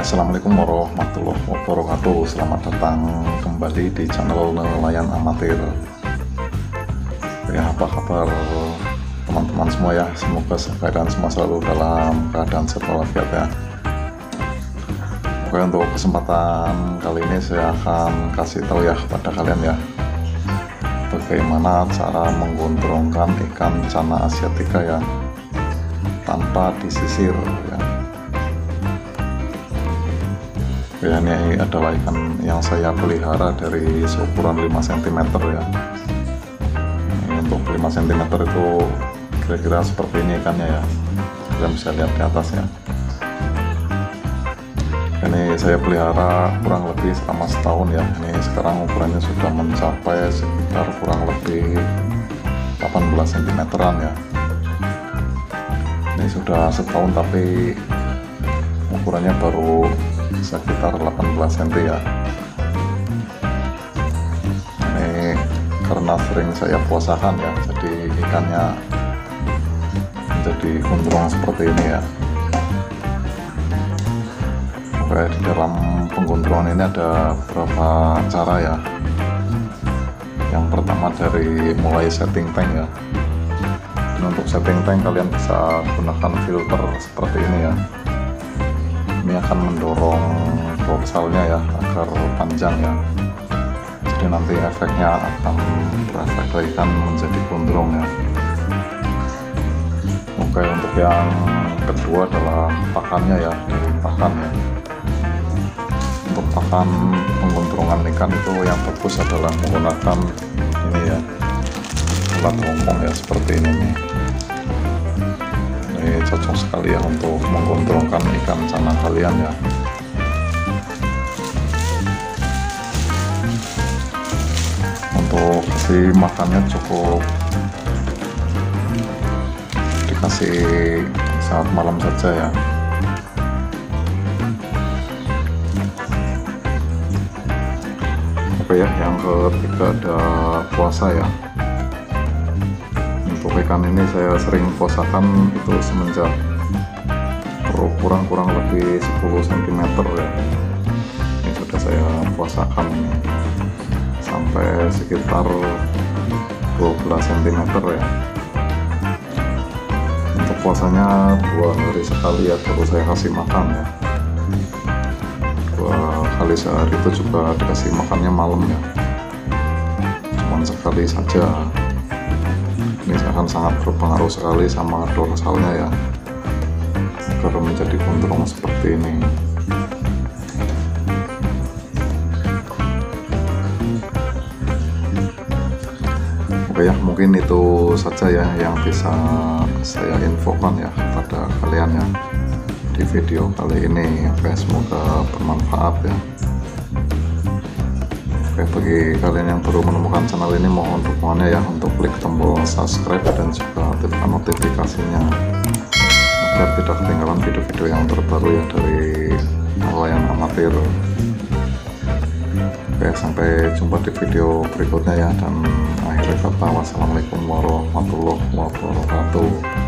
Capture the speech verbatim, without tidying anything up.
Assalamualaikum warahmatullahi wabarakatuh. Selamat datang kembali di channel Nelayan Amatir. Ya, apa kabar teman-teman semua ya? Semoga keadaan semua selalu dalam keadaan sehat walafiat ya. Oke, untuk kesempatan kali ini saya akan kasih tahu ya kepada kalian ya, bagaimana cara menggondrongkan ikan channa asiatica ya tanpa disisir ya. Ya, ini adalah ikan yang saya pelihara dari seukuran lima sentimeter ya. Ini untuk lima sentimeter itu kira-kira seperti ini ikannya ya. Kalian bisa lihat di atasnya. Ini saya pelihara kurang lebih selama setahun ya. Ini sekarang ukurannya sudah mencapai sekitar kurang lebih delapan belas sentimeteran ya. Ini sudah setahun tapi ukurannya baru sekitar delapan belas sentimeter ya. Ini karena sering saya puasakan ya, jadi ikannya menjadi gondrong seperti ini ya. Oke, di dalam penggondrongan ini ada beberapa cara ya. Yang pertama dari mulai setting tank ya. Dan untuk setting tank kalian bisa gunakan filter seperti ini ya. Ini akan mendorong dorsalnya ya agar panjang ya, jadi nanti efeknya akan berasa ke ikan menjadi gondrong ya. Oke, untuk yang kedua adalah pakannya ya, pakan ya. Untuk pakan penggondrongan ikan itu yang bagus adalah menggunakan ini ya, alat rompong ya seperti ini nih. Ini cocok sekali ya untuk menggondrongkan ikan channa kalian ya. Untuk si makannya cukup dikasih saat malam saja ya. Oke ya, yang ketiga ada puasa ya. Ikan ini saya sering puasakan itu semenjak berukuran kurang lebih sepuluh sentimeter ya. Ini sudah saya puasakan ini sampai sekitar dua belas sentimeter ya. Untuk puasanya dua hari sekali ya, baru saya kasih makan ya. Dua kali sehari itu juga dikasih makannya malam ya, cuman sekali saja. Ini akan sangat berpengaruh sekali sama dorsalnya ya, agar menjadi gondrong seperti ini. Oke ya, mungkin itu saja ya yang bisa saya infokan ya kepada kalian ya di video kali ini. Oke, semoga bermanfaat ya. Bagi kalian yang baru menemukan channel ini, mohon dukungannya ya untuk klik tombol subscribe dan juga aktifkan notifikasinya agar tidak ketinggalan video-video yang terbaru ya dari Nelayan Amatir. Oke, sampai jumpa di video berikutnya ya, dan akhir kata wassalamualaikum warahmatullahi wabarakatuh.